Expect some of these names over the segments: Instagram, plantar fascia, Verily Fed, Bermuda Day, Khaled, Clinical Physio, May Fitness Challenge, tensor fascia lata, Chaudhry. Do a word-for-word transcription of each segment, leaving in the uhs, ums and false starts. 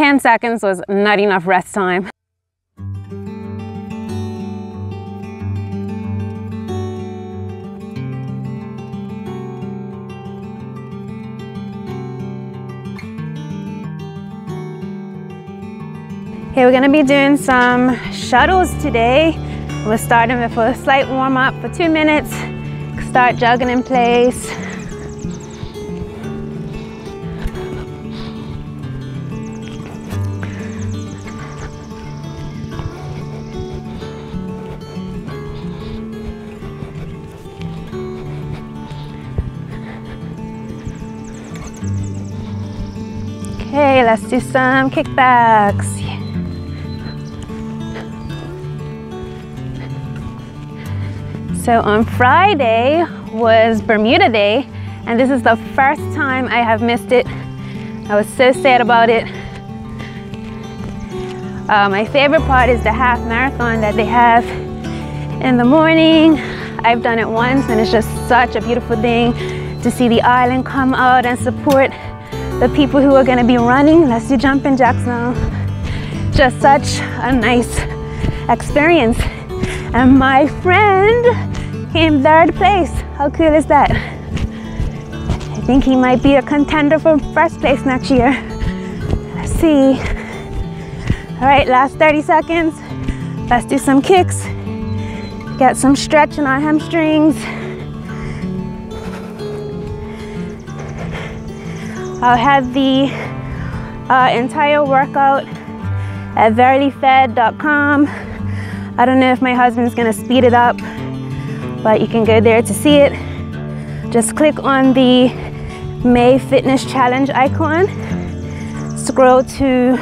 ten seconds was not enough rest time. Okay, we're gonna be doing some shuttles today. We're starting with a slight warm up for two minutes. Start jogging in place. Okay, let's do some kickbacks. So on Friday was Bermuda Day, and this is the first time I have missed it. I was so sad about it. Uh, my favorite part is the half marathon that they have in the morning. I've done it once, and it's just such a beautiful thing to see the island come out and support the people who are going to be running. Let's do jumping jacks now. Just such a nice experience. And my friend came third place. How cool is that? I think he might be a contender for first place next year. Let's see. All right, last thirty seconds. Let's do some kicks. Get some stretch in our hamstrings. I'll have the uh, entire workout at verily fed dot com. I don't know if my husband's gonna speed it up, but you can go there to see it. Just click on the May Fitness Challenge icon, scroll to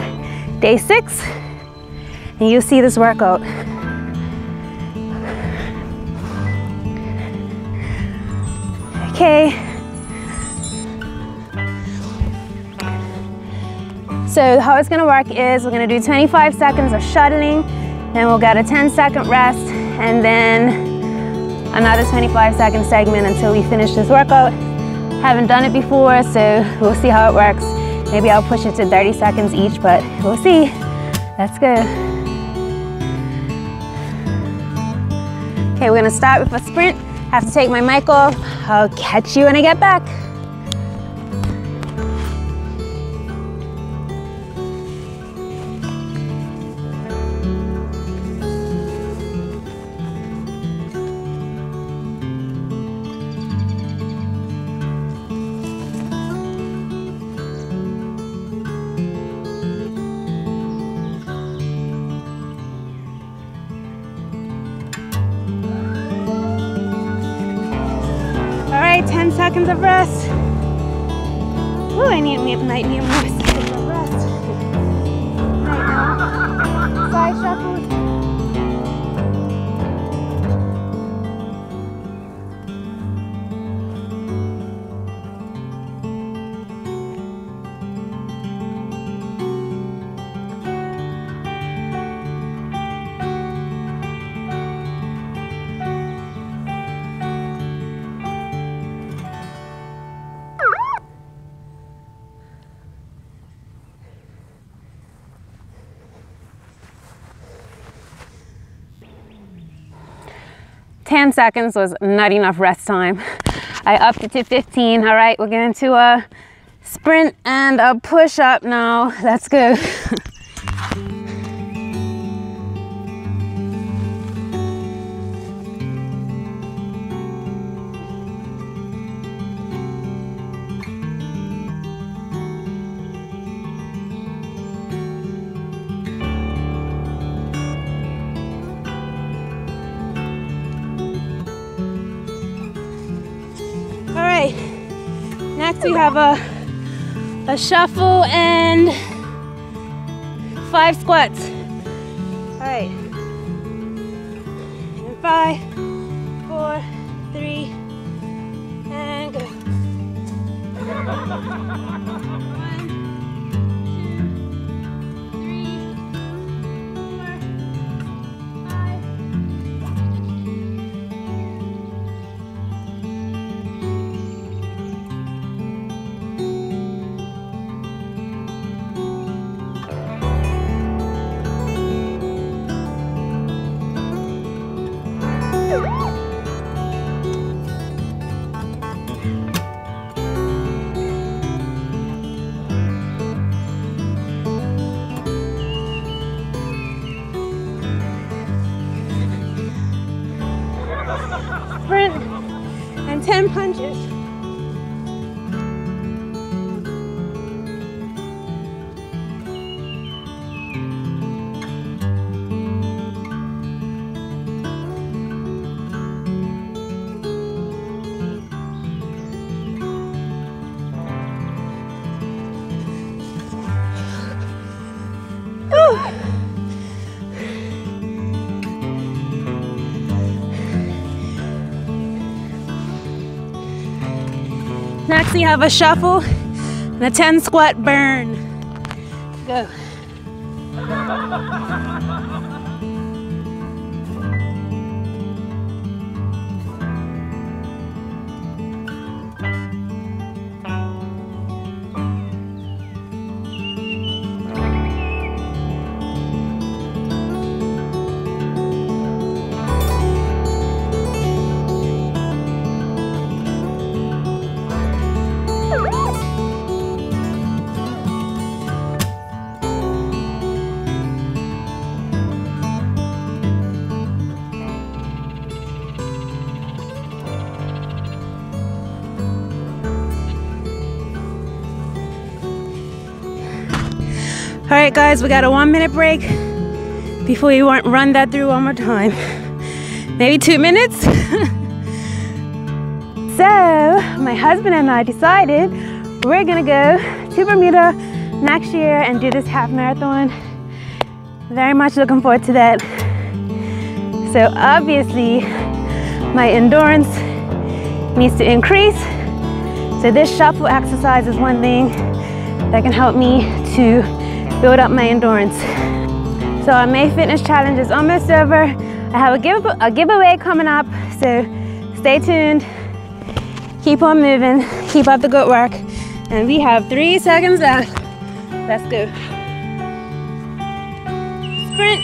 day six, and you'll see this workout. Okay. So how it's gonna work is we're gonna do twenty-five seconds of shuttling, then we'll get a ten second rest, and then another twenty-five second segment until we finish this workout. Haven't done it before, so we'll see how it works. Maybe I'll push it to thirty seconds each, but we'll see. Let's go. Okay, we're gonna start with a sprint. I have to take my mic off. I'll catch you when I get back. ten seconds of rest. Ooh, I need me might need more seconds of rest. Right now. Side shuffle. ten seconds was not enough rest time. I upped it to fifteen. All right, we're going to a sprint and a push up now. Let's go. Next we have a, a shuffle and five squats. All right, and five, four, three, and go. One, two, three, four, five. Sprint and ten punches. Next we have a shuffle and a ten squat burn. Go. All right, guys, we got a one minute break before you want run that through one more time. Maybe two minutes. So my husband and I decided we're gonna go to Bermuda next year and do this half marathon. Very much looking forward to that. So obviously my endurance needs to increase. So this shuffle exercise is one thing that can help me to build up my endurance. So our May Fitness Challenge is almost over. I have a, give a giveaway coming up, so stay tuned. Keep on moving, keep up the good work. And we have three seconds left. Let's go. Sprint.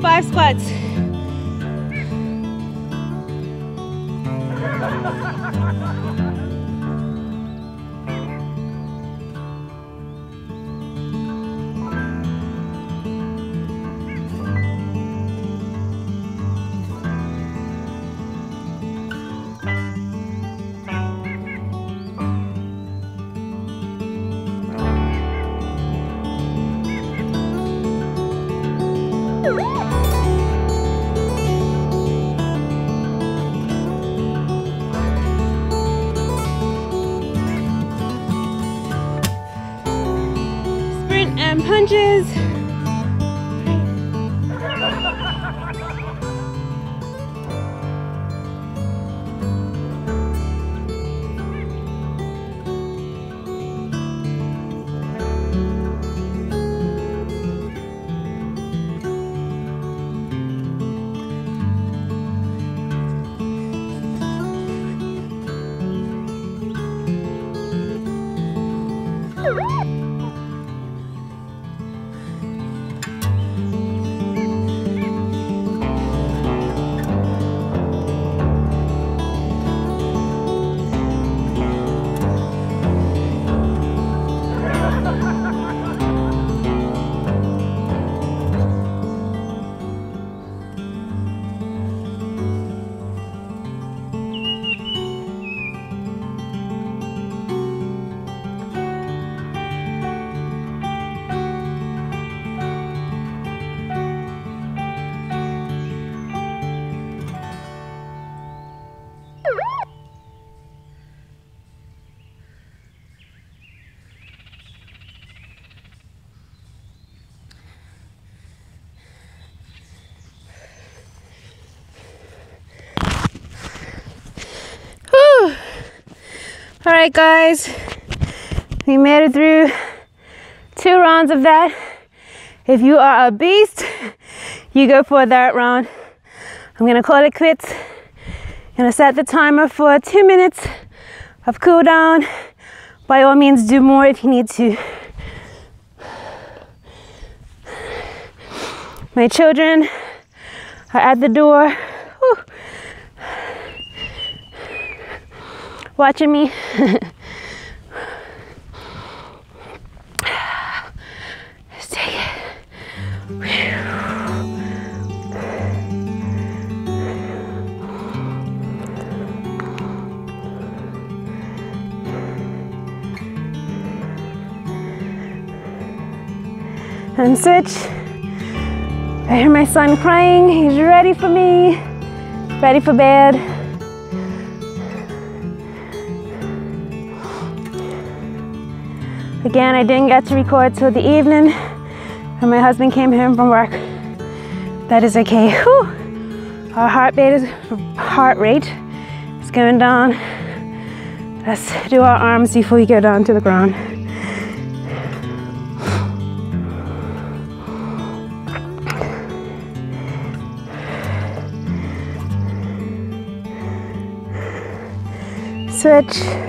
Five squats. and punches. All right, guys, we made it through two rounds of that. If you are a beast, you go for that round. I'm gonna call it quits. I'm gonna set the timer for two minutes of cool down. By all means, do more if you need to. My children are at the door. Whew. Watching me. Let's take it. And switch. I hear my son crying. He's ready for me. Ready for bed. Again, I didn't get to record till the evening and my husband came home from work. That is okay. Whew. Our heart rate is, heart rate is going down. Let's do our arms before we go down to the ground. Switch.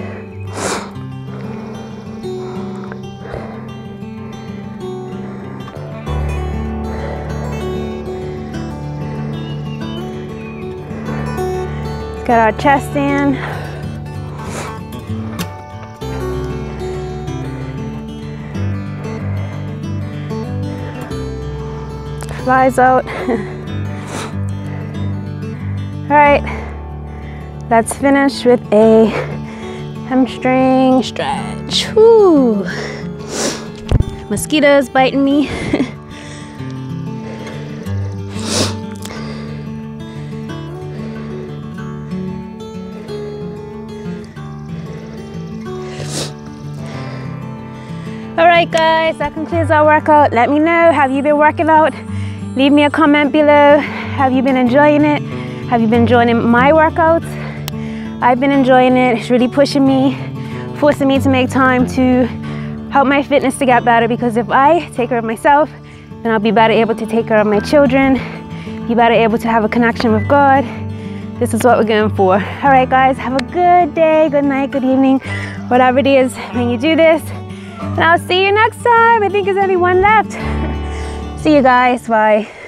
Get our chest in. Flies out. All right, let's finish with a hamstring stretch. Whew. Mosquitoes biting me. Alright guys, that concludes our workout. Let me know, have you been working out? Leave me a comment below. Have you been enjoying it? Have you been enjoying my workouts? I've been enjoying it. It's really pushing me, forcing me to make time to help my fitness to get better, because if I take care of myself, then I'll be better able to take care of my children, be better able to have a connection with God. This is what we're going for. Alright guys, have a good day, good night, good evening, whatever it is when you do this. And I'll see you next time. I think there's only one left. See you guys. Bye.